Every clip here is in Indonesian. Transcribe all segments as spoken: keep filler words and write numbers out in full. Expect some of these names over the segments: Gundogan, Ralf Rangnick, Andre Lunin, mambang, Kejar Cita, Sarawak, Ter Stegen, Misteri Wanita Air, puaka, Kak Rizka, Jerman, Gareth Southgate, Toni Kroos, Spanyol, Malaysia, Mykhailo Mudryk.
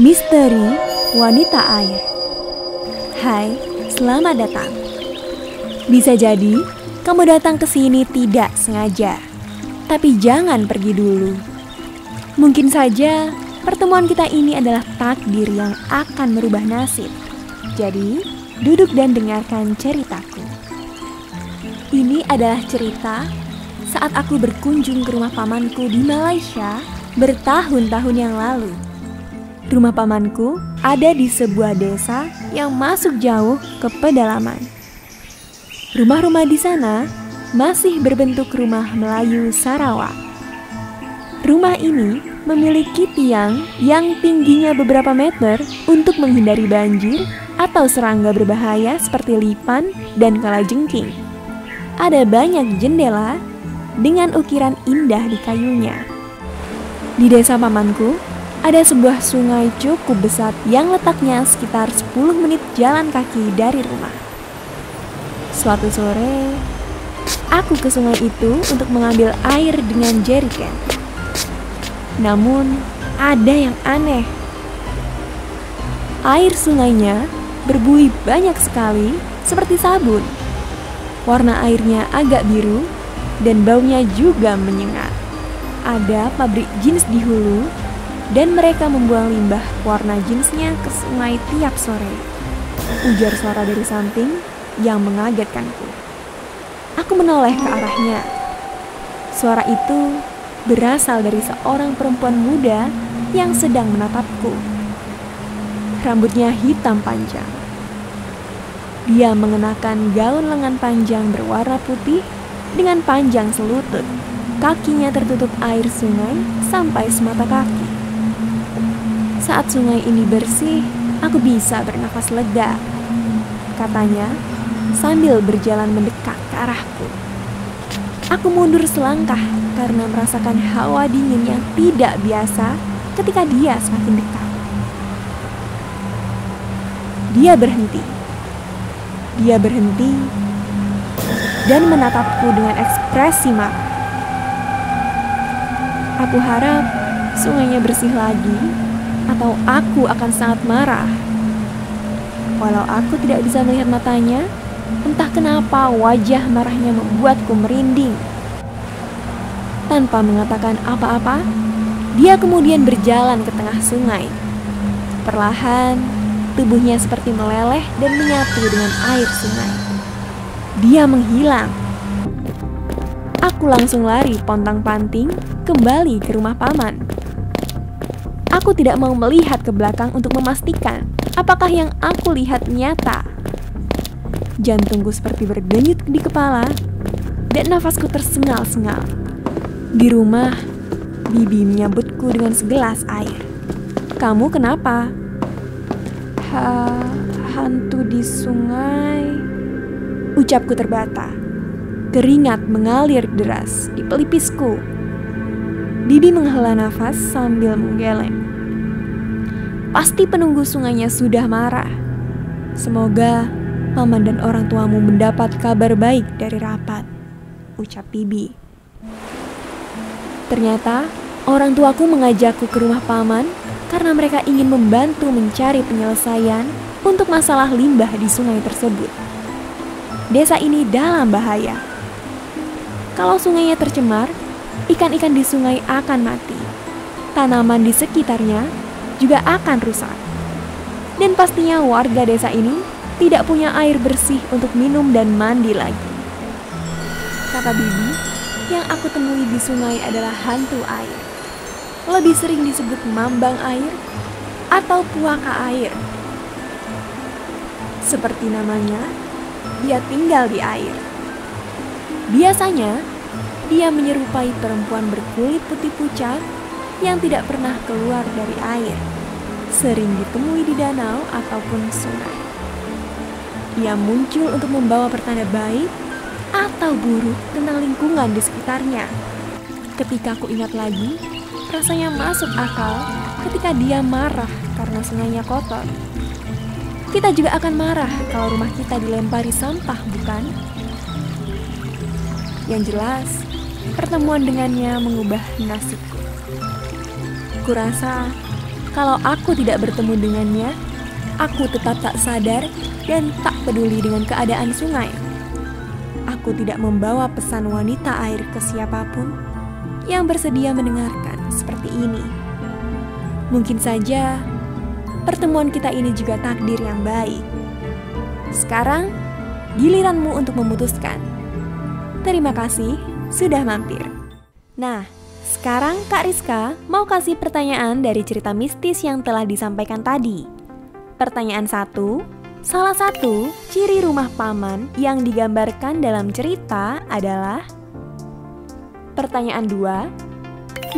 Misteri Wanita Air. Hai, selamat datang. Bisa jadi kamu datang ke sini tidak sengaja, tapi jangan pergi dulu. Mungkin saja pertemuan kita ini adalah takdir yang akan merubah nasib. Jadi, duduk dan dengarkan ceritaku. Ini adalah cerita saat aku berkunjung ke rumah pamanku di Malaysia bertahun-tahun yang lalu. Rumah pamanku ada di sebuah desa yang masuk jauh ke pedalaman. Rumah-rumah di sana masih berbentuk rumah Melayu Sarawak. Rumah ini memiliki tiang yang tingginya beberapa meter untuk menghindari banjir atau serangga berbahaya seperti lipan dan kalajengking. Ada banyak jendela dengan ukiran indah di kayunya. Di desa pamanku ada sebuah sungai cukup besar yang letaknya sekitar sepuluh menit jalan kaki dari rumah. Suatu sore, aku ke sungai itu untuk mengambil air dengan jeriken. Namun, ada yang aneh. Air sungainya berbuih banyak sekali seperti sabun. Warna airnya agak biru dan baunya juga menyengat. Ada pabrik jeans di hulu, dan mereka membuang limbah warna jeansnya ke sungai tiap sore. Ujar suara dari samping yang mengagetkanku. Aku menoleh ke arahnya. Suara itu berasal dari seorang perempuan muda yang sedang menatapku. Rambutnya hitam panjang. Dia mengenakan gaun lengan panjang berwarna putih dengan panjang selutut. Kakinya tertutup air sungai sampai semata kaki. Saat sungai ini bersih, aku bisa bernafas lega, katanya sambil berjalan mendekat ke arahku. Aku mundur selangkah karena merasakan hawa dingin yang tidak biasa ketika dia semakin dekat. Dia berhenti. Dia berhenti dan menatapku dengan ekspresi marah. Aku harap sungainya bersih lagi, atau aku akan sangat marah. Walau aku tidak bisa melihat matanya, entah kenapa wajah marahnya membuatku merinding. Tanpa mengatakan apa-apa, dia kemudian berjalan ke tengah sungai. Perlahan, tubuhnya seperti meleleh dan menyatu dengan air sungai. Dia menghilang. Aku langsung lari pontang-panting kembali ke rumah paman. Aku tidak mau melihat ke belakang untuk memastikan apakah yang aku lihat nyata. Jantungku seperti berdenyut di kepala dan nafasku tersengal-sengal. Di rumah, bibi menyambutku dengan segelas air. "Kamu kenapa?" "Ha, hantu di sungai," ucapku terbata. Keringat mengalir deras di pelipisku. Bibi menghela nafas sambil menggeleng. Pasti penunggu sungainya sudah marah. Semoga paman dan orang tuamu mendapat kabar baik dari rapat, ucap Bibi. Ternyata orang tuaku mengajakku ke rumah paman karena mereka ingin membantu mencari penyelesaian untuk masalah limbah di sungai tersebut. Desa ini dalam bahaya. Kalau sungainya tercemar, ikan-ikan di sungai akan mati. Tanaman di sekitarnya juga akan rusak. Dan pastinya warga desa ini tidak punya air bersih untuk minum dan mandi lagi. Kata Bibi, yang aku temui di sungai adalah hantu air. Lebih sering disebut mambang air atau puaka air. Seperti namanya, dia tinggal di air. Biasanya, dia menyerupai perempuan berkulit putih pucat yang tidak pernah keluar dari air. Sering ditemui di danau ataupun sungai. Ia muncul untuk membawa pertanda baik atau buruk tentang lingkungan di sekitarnya. Ketika aku ingat lagi, rasanya masuk akal ketika dia marah karena sungainya kotor. Kita juga akan marah kalau rumah kita dilempari sampah, bukan? Yang jelas, pertemuan dengannya mengubah nasibku. Kurasa Kalau aku tidak bertemu dengannya, aku tetap tak sadar dan tak peduli dengan keadaan sungai. Aku tidak membawa pesan wanita air ke siapapun yang bersedia mendengarkan seperti ini. Mungkin saja pertemuan kita ini juga takdir yang baik. Sekarang giliranmu untuk memutuskan. Terima kasih sudah mampir. Nah, sekarang Kak Rizka mau kasih pertanyaan dari cerita mistis yang telah disampaikan tadi. Pertanyaan satu, salah satu ciri rumah paman yang digambarkan dalam cerita adalah. Pertanyaan dua,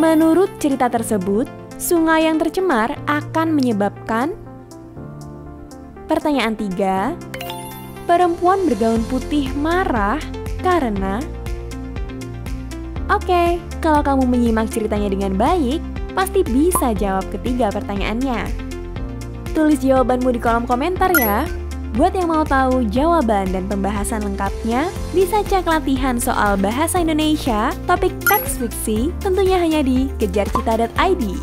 menurut cerita tersebut, sungai yang tercemar akan menyebabkan. Pertanyaan tiga, perempuan bergaun putih marah karena. Oke, kalau kamu menyimak ceritanya dengan baik, pasti bisa jawab ketiga pertanyaannya. Tulis jawabanmu di kolom komentar ya. Buat yang mau tahu jawaban dan pembahasan lengkapnya, bisa cek latihan soal bahasa Indonesia, topik teks fiksi, tentunya hanya di kejar cita titik i d.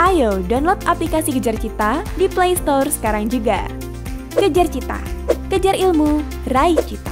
Ayo download aplikasi Kejar Cita di Play Store sekarang juga. Kejar Cita, kejar ilmu, raih cita.